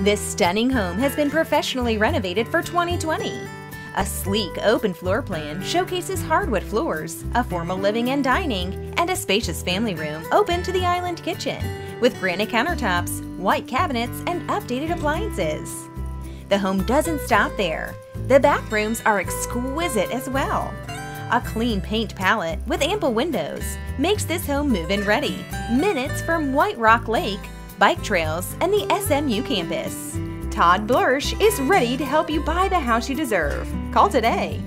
This stunning home has been professionally renovated for 2020. A sleek, open floor plan showcases hardwood floors, a formal living and dining, and a spacious family room open to the island kitchen, with granite countertops, white cabinets, and updated appliances. The home doesn't stop there. The back rooms are exquisite as well. A clean paint palette with ample windows makes this home move-in ready, minutes from White Rock Lake, bike trails, and the SMU campus. Todd Blersch is ready to help you buy the house you deserve. Call today.